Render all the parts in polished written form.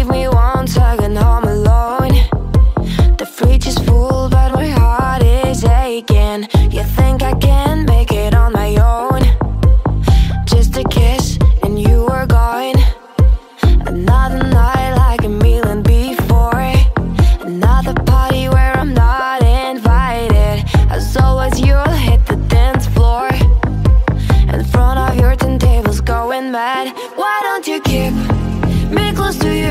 leave me one second home alone. The fridge is full but my heart is aching. You think I can make it on my own? Just a kiss and you were gone. Another night like a million before, another party where I'm not invited. As always you'll hit the dance floor in front of your turntables going mad. Why don't you keep me close to you?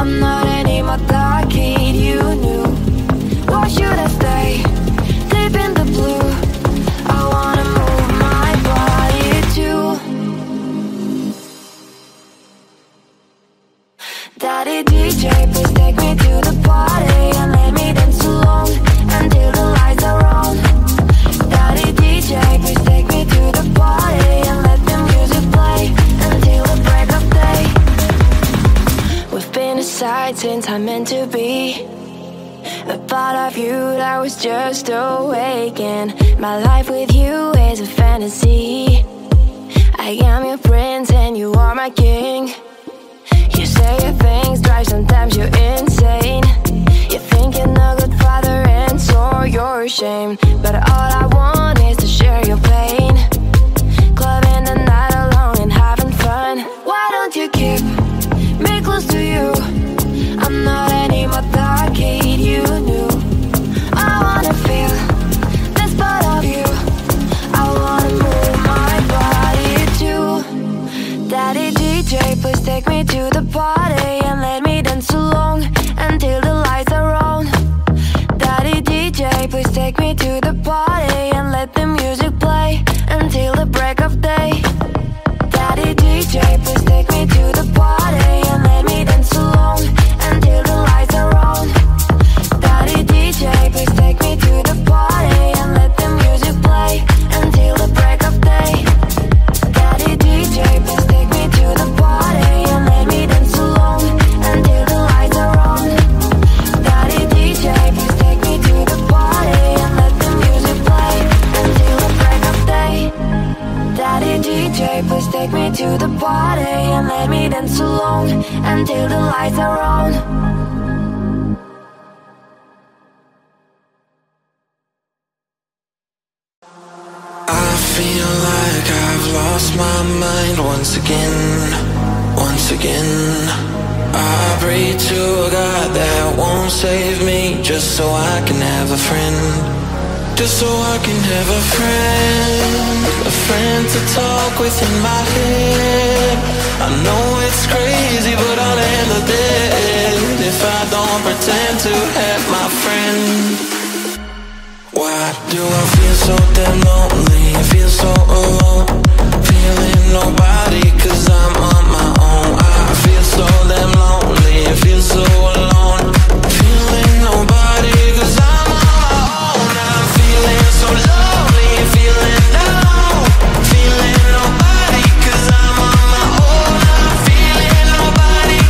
I'm not anymore that kid you knew. Why should I stay deep in the blue? I wanna move my body too. Daddy DJ, please take me to the party and let me dance alone until the lights are on. Daddy DJ, please take me to the party and let the music play until the break of day. We've been aside since I meant to be. The thought of you that was just awakened. My life with you is a fantasy. I am your prince and you are my king. You say your things drive sometimes you're insane. You think you're no good father and so you're ashamed. But all I want is to share your pain. Clubbing the night alone and having fun. Why don't you keep me close to you? I'm not anymore that kid you knew. I wanna feel this part of you. I wanna move my body too. Daddy DJ, please take me to the party and let me dance along until the lights are on. Daddy DJ, please take me to the party and let the music play until the break of day. Daddy DJ, please take me to the party and let me dance alone until the lights are on. Daddy DJ, please take me to the party and let the music play until the break of day. Daddy DJ, please take me to the party and let me dance alone until the lights are on. Daddy DJ, please take me to the party and let the music play until the break of day. Daddy DJ, please take me to the party and let me dance alone until the lights are on. I feel like I've lost my mind once again, once again. I pray to a God that won't save me, just so I can have a friend. Just so I can have a friend to talk with in my head. I know it's crazy, but I'll end up dead if I don't pretend to have my friend. Why do I feel so damn lonely? I feel so alone, feeling nobody 'cause I'm on my own. I feel so damn lonely, I feel so alone, feeling nobody 'cause I'm so lonely, feeling alone, feeling nobody 'cause I'm on my own. I'm feeling nobody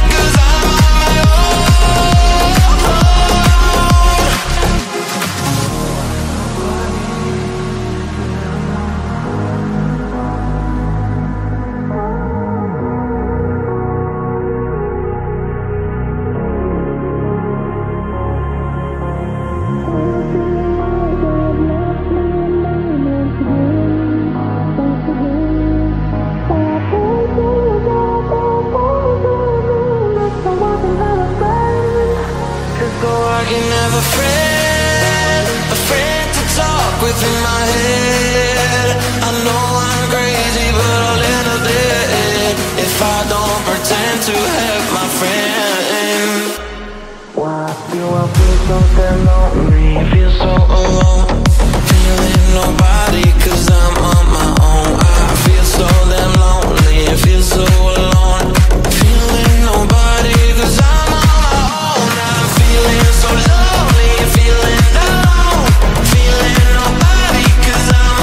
'cause I'm on my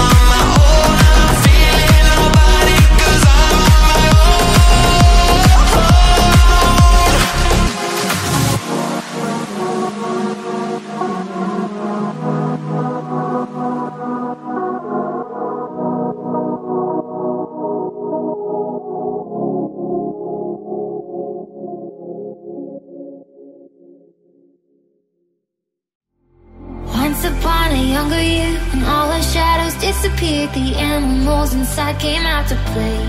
disappeared, the animals inside came out to play.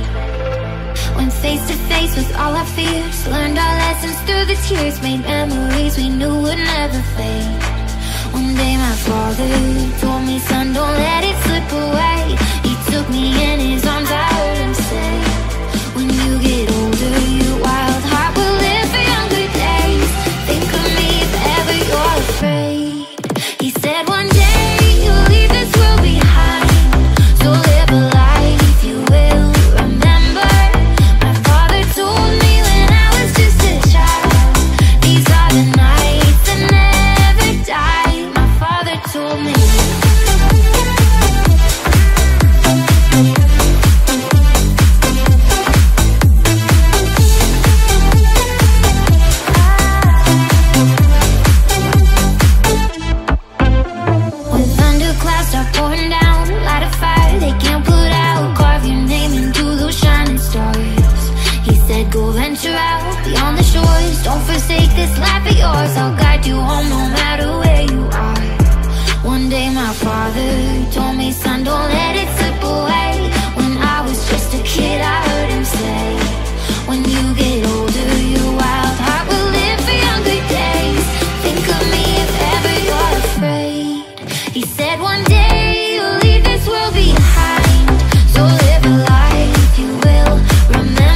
Went face to face with all our fears, learned our lessons through the tears, made memories we knew would never fade. One day my father told me, son, don't let it slip away. He took me in his arms, I heard him say, when you get older, your wild heart will live for younger days. Think of me if ever you're afraid. He said one day you'll leave this world behind, so live a life if you will remember. My father told me when I was just a child, these are the nights that never die. My father told me. Don't forsake this life of yours, I'll guide you home no matter where you are. One day my father told me, son, don't let it slip away. When I was just a kid, I heard him say, when you get older, your wild heart will live for younger days. Think of me if ever you're afraid. He said one day you'll leave this world behind, so live a life if you will remember.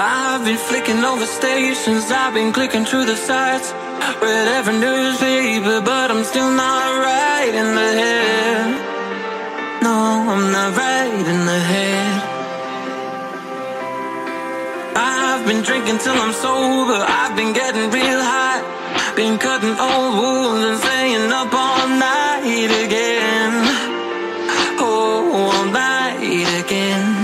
I've been flicking over stations, I've been clicking through the sites, read every newspaper, but I'm still not right in the head. No, I'm not right in the head. I've been drinking till I'm sober, I've been getting real hot, been cutting old wounds and staying up all night again. Oh, all night again.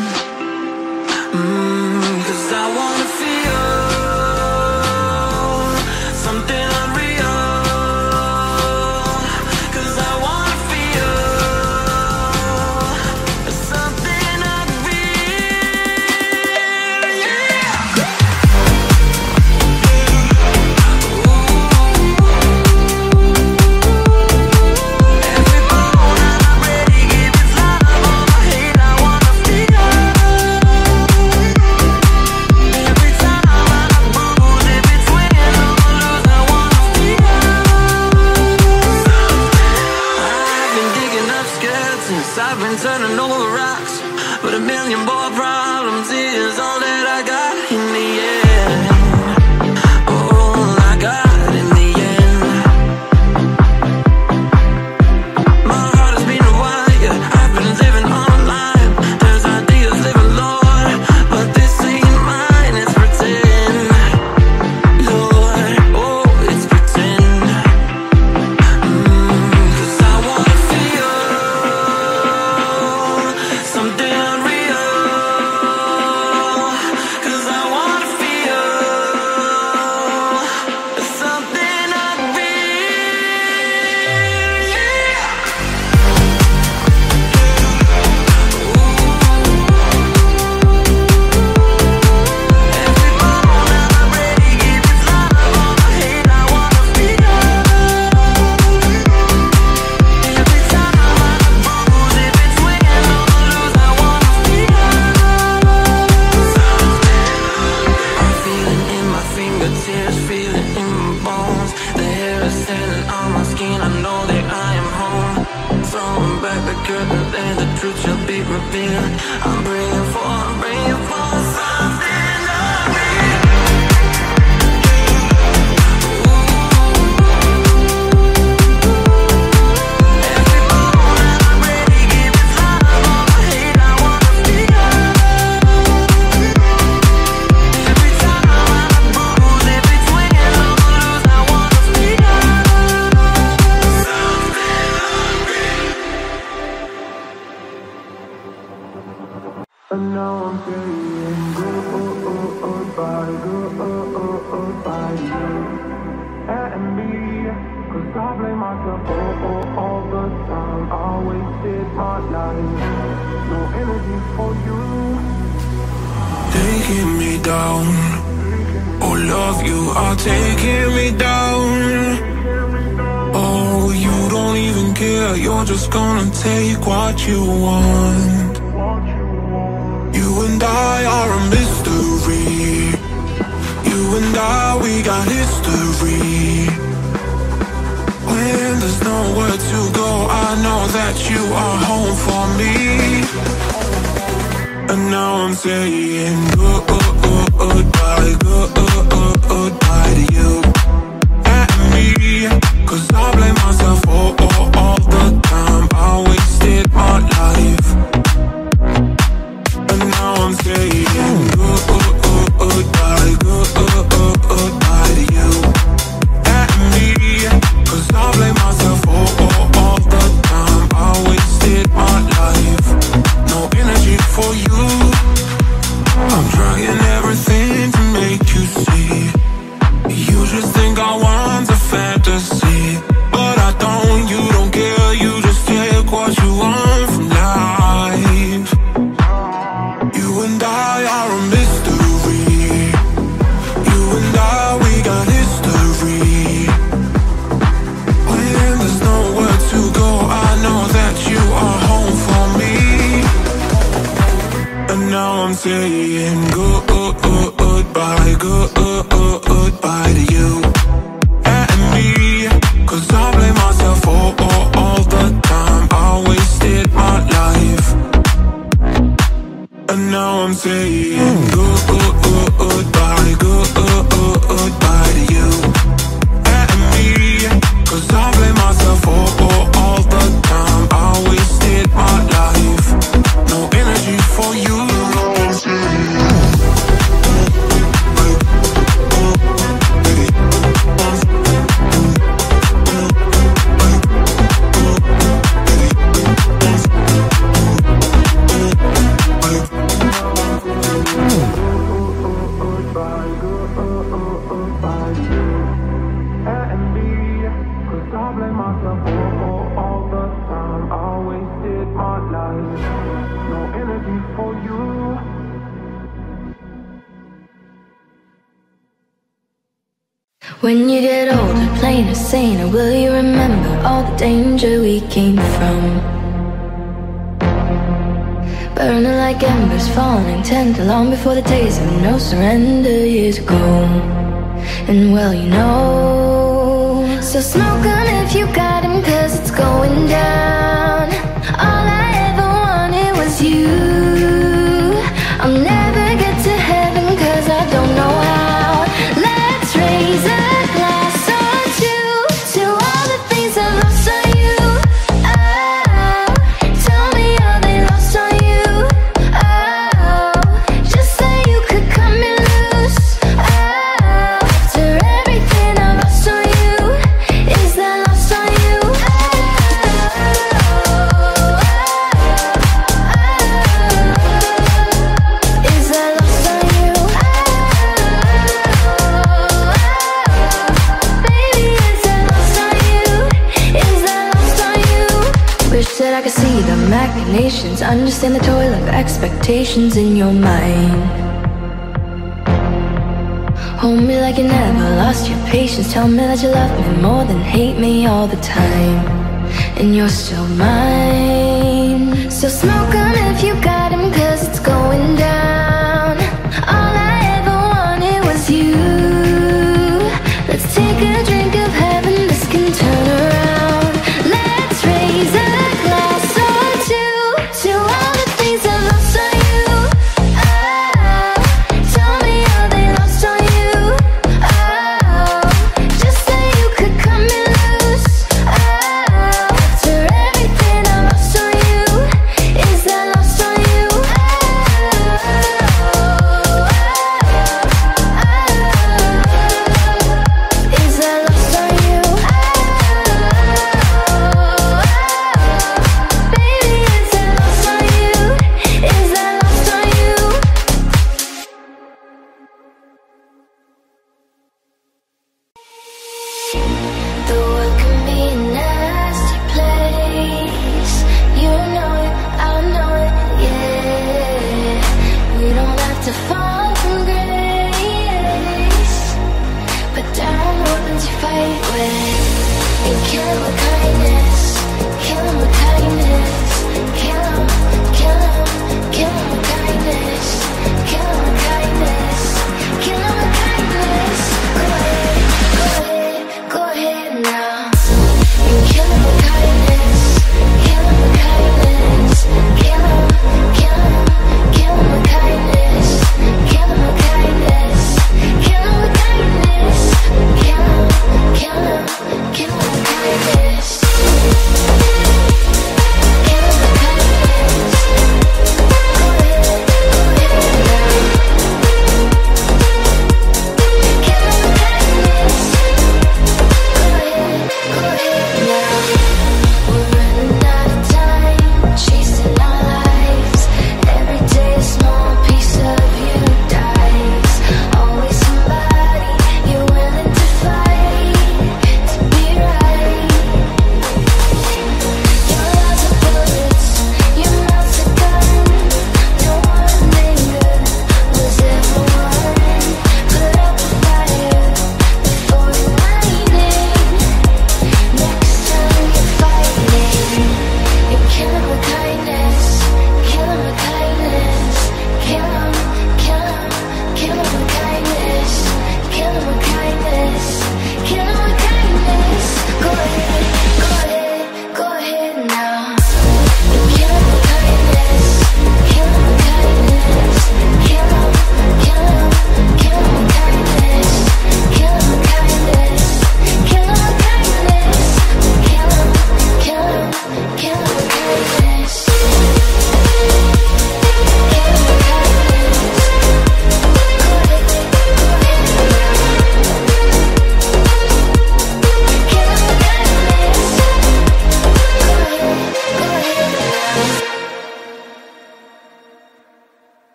I've been turning over rocks, but a million more problems is all that I got in the end. All I got in the end. My heart has been a wire, I've been living online. There's ideas living Lord, but this ain't mine, it's pretend. Lord, oh, it's pretend. 'Cause I wanna feel something unreal, 'cause I wanna feel something unreal, yeah. I'm bringing forth, I'm bringing forth something. Taking me down, oh love, you are taking me down. Oh, you don't even care, you're just gonna take what you want. You and I are a mystery. You and I, we got history. When there's nowhere to go, I know that you are home for me. And now I'm saying goodbye, goodbye to you and me. 'Cause I blame myself for all the time I wasted my life. And now I'm saying goodbye, goodbye to you and me. 'Cause I blame myself for all the time I wasted my life. No energy for you. See, you just think I want a fantasy. I'm saying goodbye, goodbye to you and me. 'Cause I blame myself all the time. I wasted my life. And now I'm saying goodbye, goodbye to you and me. 'Cause I blame myself all the time. I wasted my life. No energy for you. When you get older, plain or saner, will you remember all the danger we came from? Burning like embers, falling tender, long before the days of no surrender years ago. And well, you know, so smoke on if you got him, 'cause it's going down. All I ever wanted was you. I'll never get to heaven, 'cause I don't know how. Let's raise up. Understand the toil of expectations in your mind. Hold me like you never lost your patience. Tell me that you love me more than hate me all the time. And you're still mine. So smoke on if you got him, 'cause it's going down. All I ever wanted was you. Let's take a drink of heaven, this can turn around. Let's raise up. Is that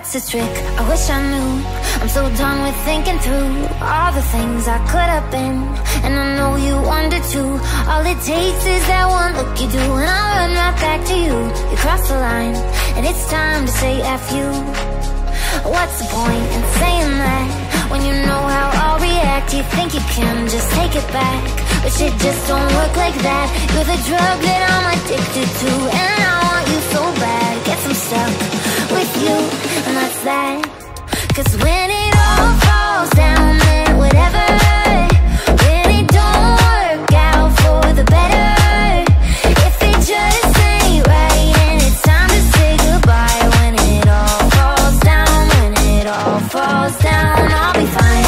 that's a trick. I wish I knew. I'm so done with thinking through all the things I could have been, and I know you wonder too. All it takes is that one look you do, and I'll run right back to you. You cross the line, and it's time to say F you. What's the point in saying that when you know how I'll react? You think you can just take it back, but shit just don't work like that. You're the drug that I'm addicted to, and I want you so bad. Guess I'm stuck with you, and that's that. 'Cause when it all falls down, then whatever really don't work out for the better. If it just ain't right, and it's time to say goodbye. When it all falls down, when it all falls down, I'll be fine.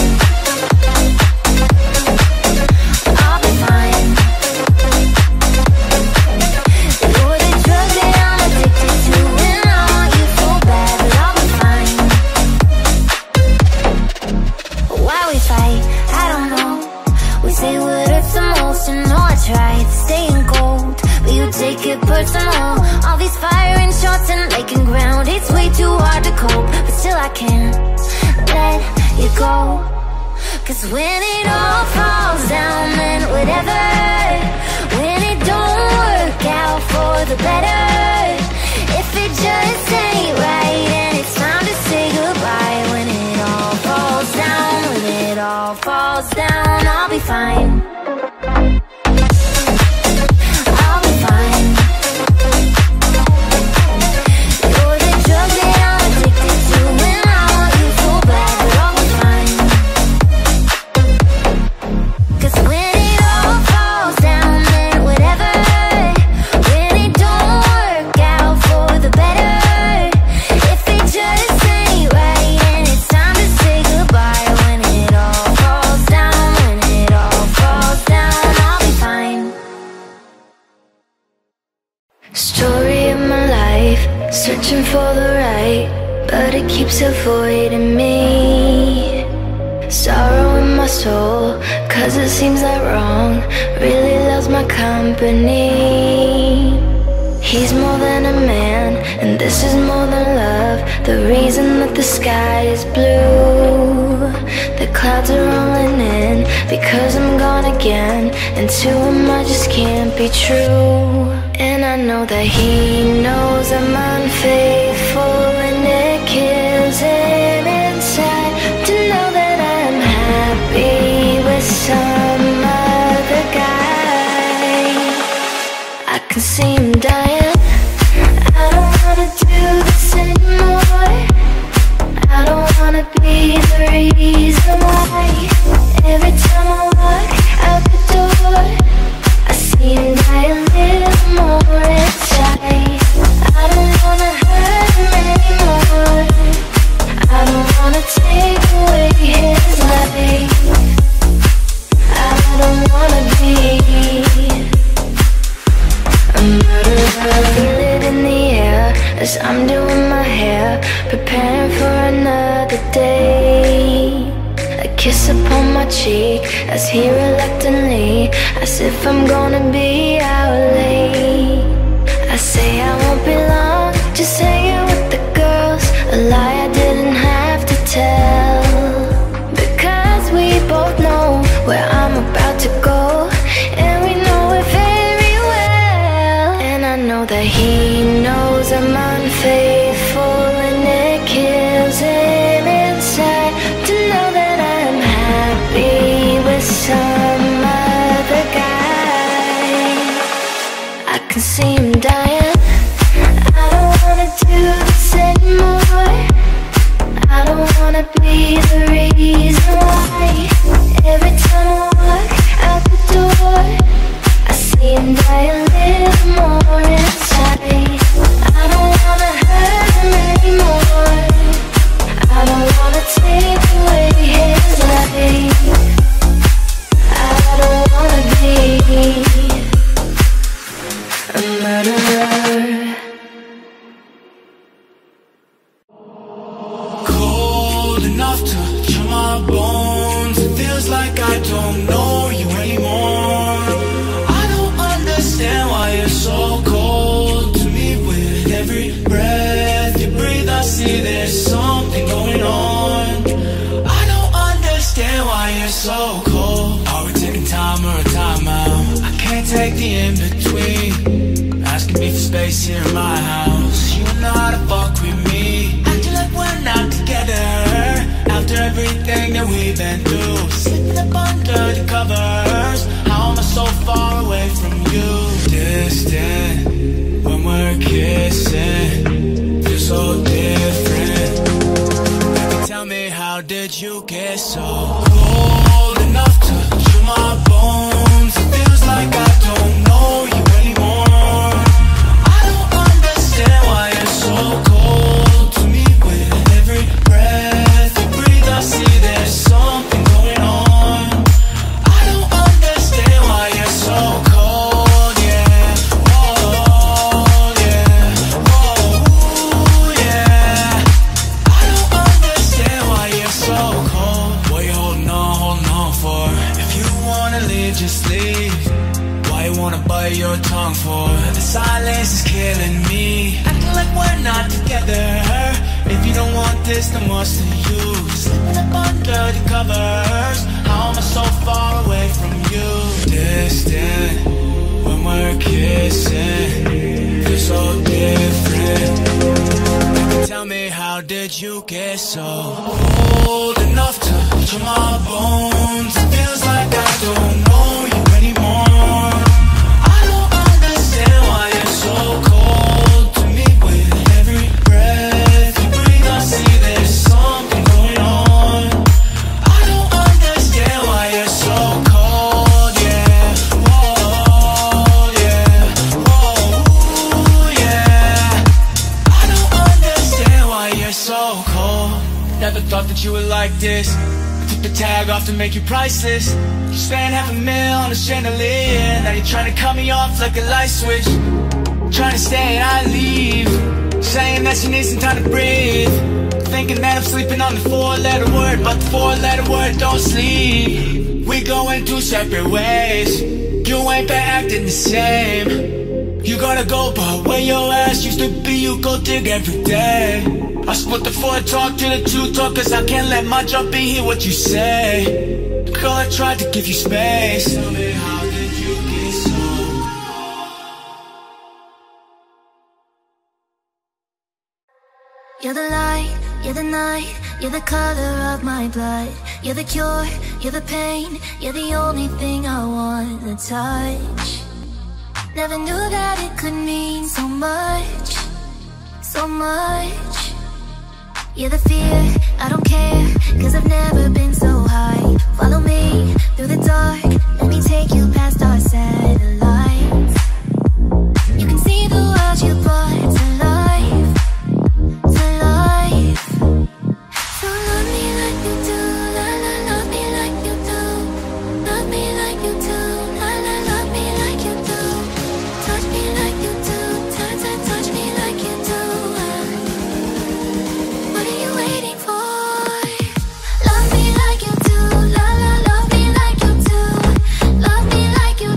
Personal, all these firing shots and making ground. It's way too hard to cope, but still I can't let you go. 'Cause when it all falls down, then whatever, when it don't work out for the better, if it just ain't right, and it's time to say goodbye. When it all falls down, when it all falls down, I'll be fine. Searching for the right, but it keeps avoiding me. Sorrow in my soul, 'cause it seems that wrong really loves my company. He's more than a man, and this is more than love. The reason that the sky is blue, the clouds are rolling in, because I'm gone again, and to him I just can't be true. And I know that he knows I'm unfaithful, and it kills him inside to know that I'm happy with some other guy. I can see him dying. I don't wanna do this anymore. I don't wanna be the reason why. Every time I walk out the door, I see him dying. I'm doing my hair, preparing for another day. A kiss upon my cheek as he reluctantly asks if I'm gonna be out late. I say I won't be long, just hanging with the girls, a lie I didn't have to tell, because we both know where I'm about to go, and we know it very well. And I know that he knows I'm unfaithful, and it kills him inside to know that I'm happy with some other guy. I can see him dying. I don't wanna do this anymore. I don't wanna be the reason why. Every time I walk out the door, I see him die a little more inside. I don't wanna hurt him anymore. I don't wanna take away his life. I don't wanna be a murderer. Cold enough to chill my bones. It feels like I don't know. hate the in-between, asking me for space here in my house. You know how to fuck with me, acting like we're not together. After everything that we've been through, slipping up under the covers, how am I so far away from you? Distant, when we're kissing, feel so different. Baby, tell me, how did you get so cold enough to chill my bones? Like I don't know you anymore. I don't understand why you're so cold to me. With every breath you breathe, I see there's something going on. I don't understand why you're so cold, yeah. Oh, yeah. Oh, yeah. I don't understand why you're so cold. What you holding on for? If you wanna leave, just leave. Wanna bite your tongue for? The silence is killing me, acting like we're not together. If you don't want this, then what's the use? Slipping up under the covers, how am I so far away from you? Distant, when we're kissing, feel so different. Baby, tell me, how did you get so old enough to touch my bones? It feels like I don't know you anymore. Never thought that you were like this. I took the tag off to make you priceless. You spent $500,000 on a chandelier. Now you're trying to cut me off like a light switch. Trying to stay and I leave, saying that she needs some time to breathe. Thinking that I'm sleeping on the 4-letter word, but the 4-letter word don't sleep. We going two separate ways. You ain't been acting the same. You gotta go, but where your ass used to be, you go dig every day. I split the 4 talk to the 2 talk, cause I can't let my job be hear what you say. Girl, I tried to give you space. Tell me, how did you get so cold? You're the light, you're the night, you're the color of my blood. You're the cure, you're the pain, you're the only thing I want to touch. Never knew that it could mean so much, so much. You're the fear, I don't care, cause I've never been so high. Follow me through the dark, let me take you past our satellites. You can see the world you brought to life, to life. So love me like you do, la la, love me like you do. Love me like you do, la la, love me like you do. Touch me like you do, touch me like you do. Love me like you do, la la, love me like you do. Love me like you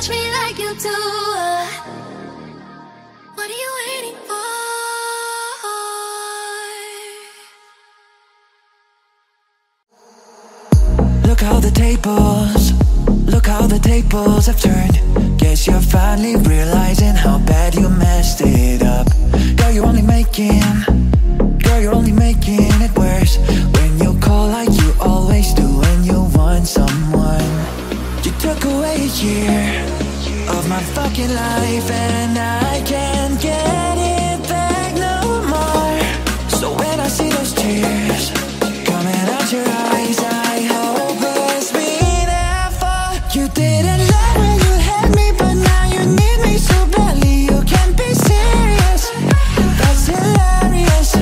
touch me like you do. What are you waiting for? Look how the tables, look how the tables have turned. Guess you're finally realizing how bad you messed it up. Girl, you're only making, girl, you're only making it worse. When you call like you always do when you want someone. You took away a year of my fucking life, and I can't get it back no more. So when I see those tears coming out your eyes, I hope it's been there for you. Didn't love when you had me, but now you need me so badly. You can't be serious, that's hilarious.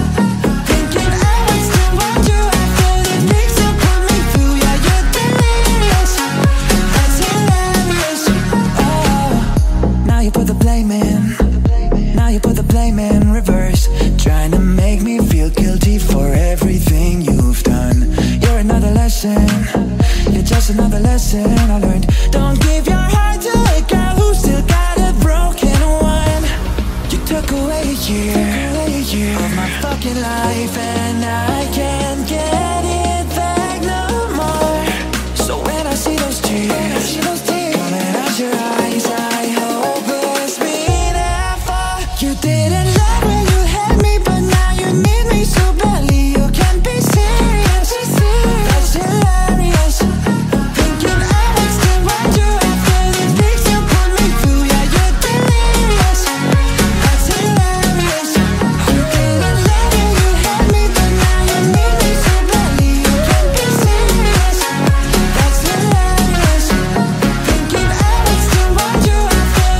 Thinking I would still want you after the things you put me through. Yeah, you're delirious, that's hilarious. Oh, now you put the blame in, now you put the blame in reverse. Trying to make me feel guilty for everything you've done. You're another lesson, you're just another lesson I learned. Don't give your heart to a girl who still got a broken one. You took away a year of my fucking life, and I can't get it back no more. So when I see those tears coming out your eyes, I hope it's been there for you. Didn't love when you had me, but now you need me so badly. You can't be serious, that's hilarious. Thinking I would still want you after the things you put me through. Yeah, you're delirious, that's hilarious. You didn't love when you had me, but now you need me so badly. You can't be serious, that's hilarious. Thinking I would still want you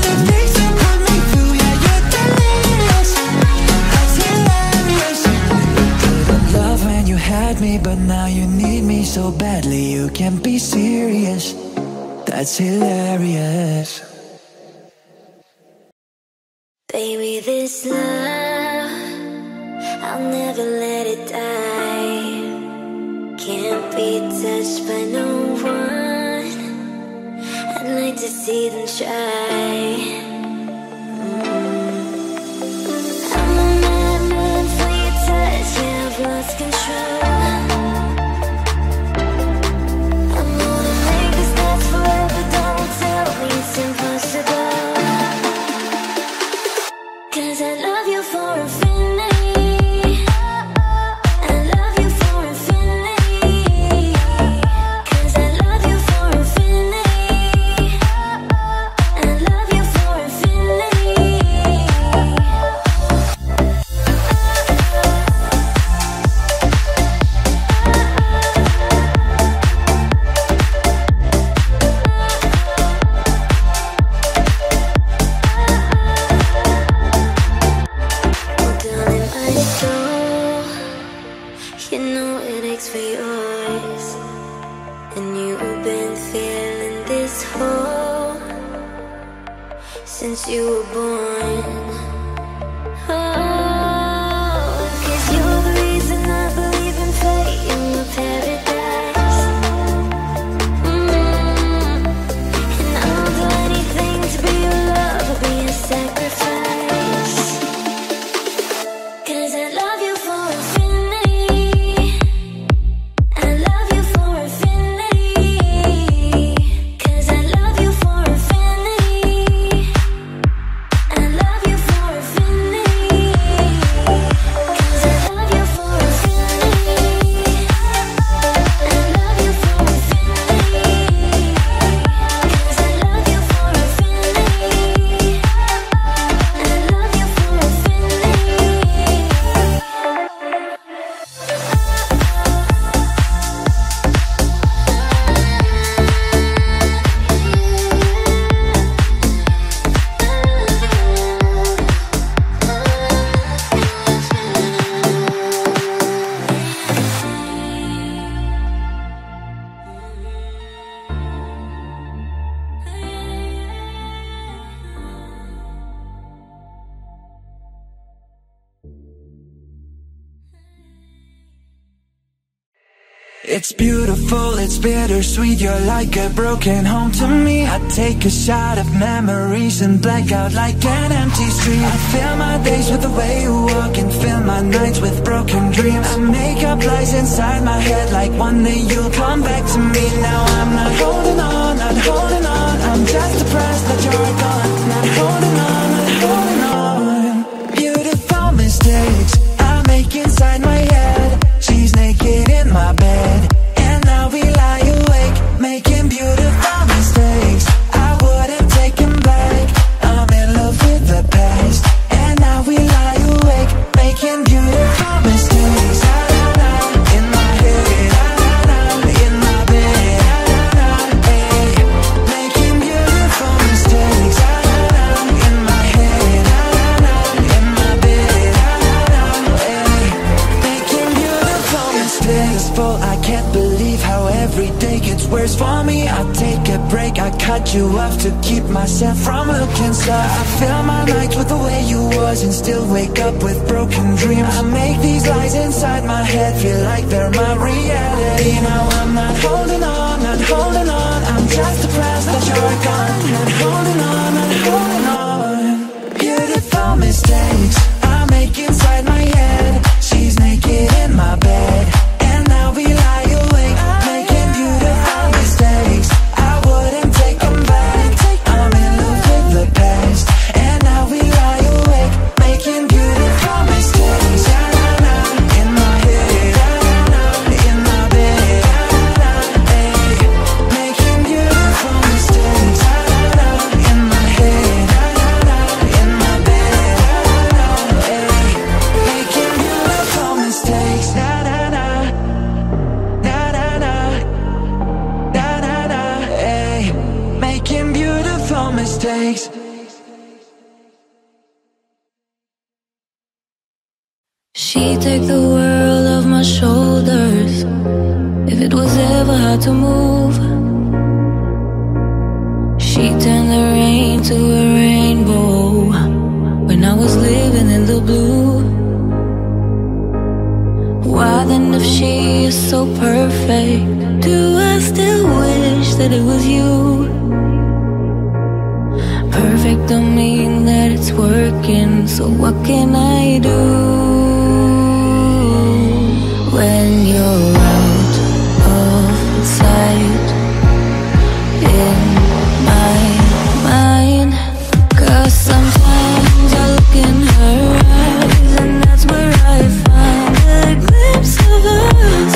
after the things you put me through. Yeah, you're delirious, that's hilarious. Didn't love when you had me, but now you need me so badly. You can't be serious, that's hilarious. Baby, this love, I'll never let it die. Can't be touched by no one. I'd like to see them try. I'm a madman for your touch, yeah, I've lost control. I'm gonna make this last forever, don't tell me it's impossible. 'Cause I love you for infinity. I love you for infinity. 'Cause I love you for infinity. I love you for infinity. Since you were born, oh, 'cause you're the reason I believe in fate, in the paradise. And I'll do anything to be your love, I'll be a sacrifice. 'Cause I love you for infinity. I love you for infinity. 'Cause I love you for infinity. It's beautiful, it's bittersweet, you're like a broken home to me. I take a shot of memories and black out like an empty street. I fill my days with the way you walk and fill my nights with broken dreams. I make up lies inside my head like one day you'll come back to me. Now I'm not holding on, not holding on, I'm just depressed that you're gone. Not holding on, not holding on. Beautiful mistakes I make inside my head. She's naked in my bed, and now we lie awake, making beautiful mistakes I would have taken back. I'm in love with the past, and now we lie awake, making beautiful mistakes. In my head, in my bed, hey, making beautiful mistakes. In my head, in my bed, hey, making beautiful mistakes. I can't believe how every day gets worse for me. I take a break, I cut you off to keep myself from looking soft. I fill my nights with the way you was and still wake up with broken dreams. I make these lies inside my head feel like they're my reality. Now I'm not holding on, not holding on, I'm just depressed that you're gone. Not holding on, not holding on. Beautiful mistakes I make inside my head. She's naked in my bed, and now we lie awake, making beautiful mistakes I wouldn't take them back. I'm in love with the past, and now we lie awake, making beautiful mistakes. In my head, in my bed, hey, making beautiful mistakes. In my head, in my bed, hey, making beautiful mistakes. Making beautiful mistakes. She took the world off my shoulders. If it was ever hard to move, she turned the rain to a rainbow when I was living in the blue. Why then, if she is so perfect, do I still wish that it was you? Perfect don't mean that it's working, so what can I do? When you're out of sight, in my mind, 'cause sometimes I look in her eyes, and that's where I find a glimpse of us.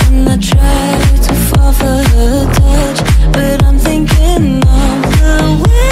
And I try to fall for her touch, but I'm thinking of the way.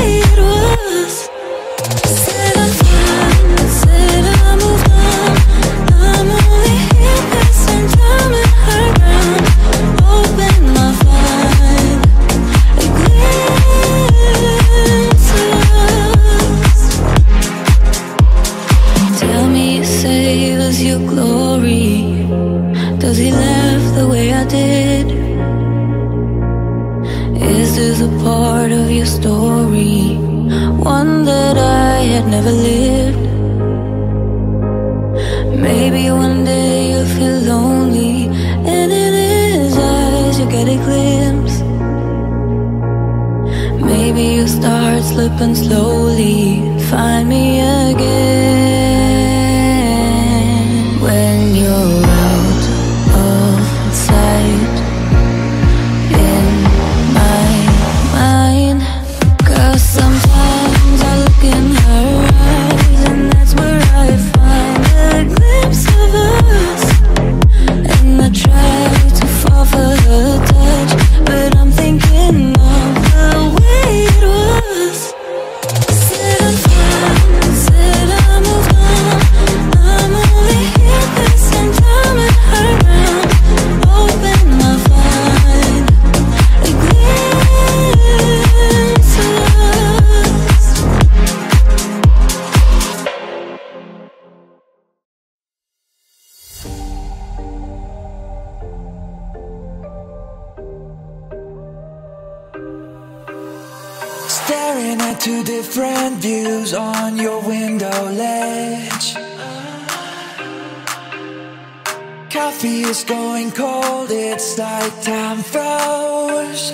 coffee is going cold, it's like time froze.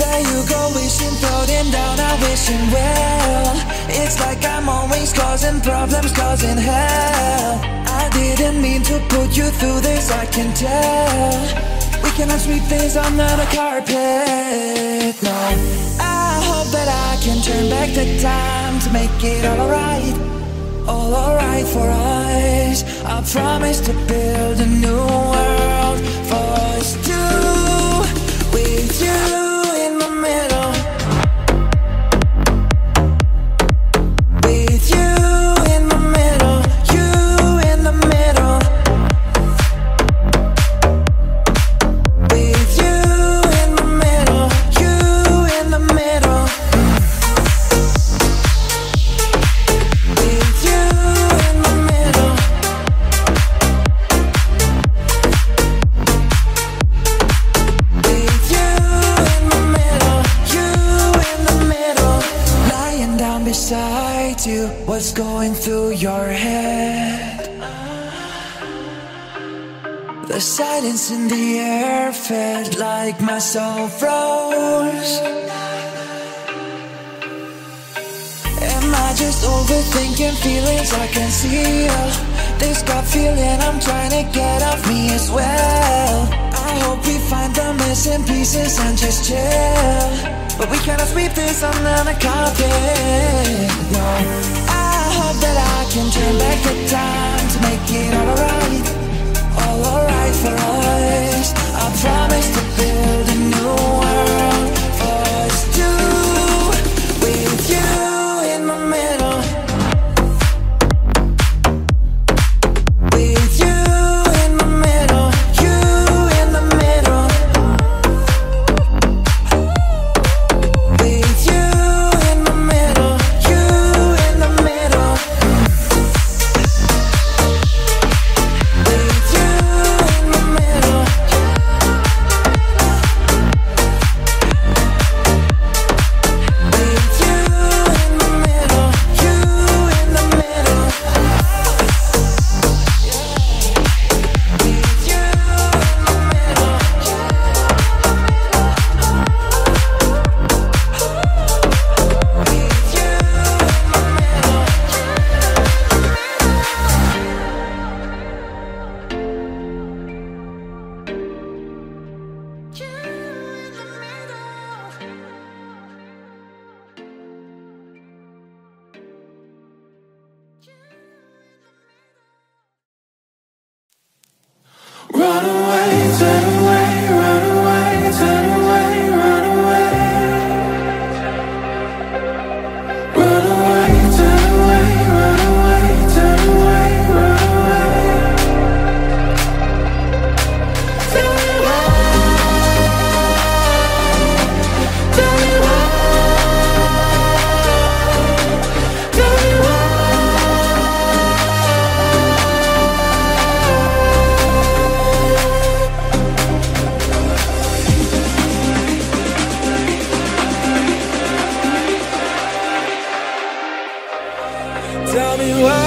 There you go, wishing, floating down, I wishing well. It's like I'm always causing problems, causing hell. I didn't mean to put you through this, I can tell. We cannot sweep things under the carpet, no. I hope that I can turn back the time to make it all alright for us. I promise to build a new world for us two, with you. You, what's going through your head? The silence in the air felt like my soul froze. Am I just overthinking feelings I can conceal? This gut feeling I'm trying to get off me as well. I hope we find the missing pieces and just chill, but we cannot sweep this under the carpet, no. I hope that I can turn back the time to make it all alright for us. I promise to build a new world for us two, with you. Tell me why.